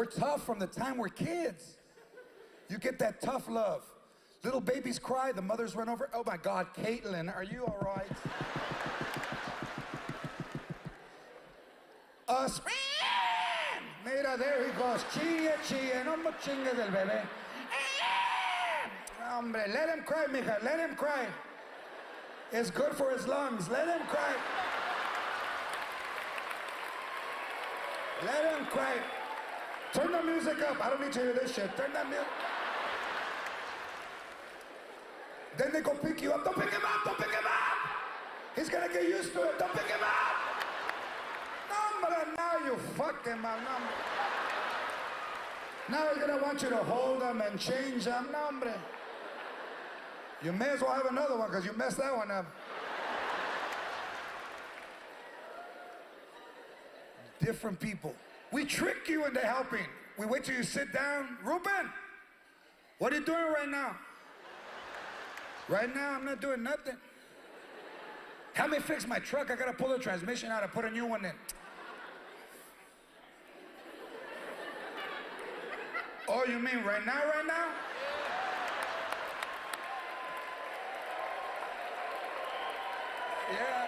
We're tough from the time we're kids. You get that tough love. Little babies cry, the mothers run over. Oh my God, Caitlin, are you all right? Us, Mira, there he goes. Chilla, chilla, no me chingas el bebé. Hombre, let him cry, mija, let him cry. It's good for his lungs, let him cry. Let him cry. Turn the music up. I don't need to hear this shit. Turn that music. Then they go pick you up. Don't pick him up. Don't pick him up. He's going to get used to it. Don't pick him up. No, but now you fucked him up. Now he's going to want you to hold him and change him. No, hombre. You may as well have another one because you messed that one up. Different people. We trick you into helping. We wait till you sit down. Ruben, what are you doing right now? Right now, I'm not doing nothing. Help me fix my truck. I gotta pull the transmission out and put a new one in. Oh, you mean right now, right now? Yeah.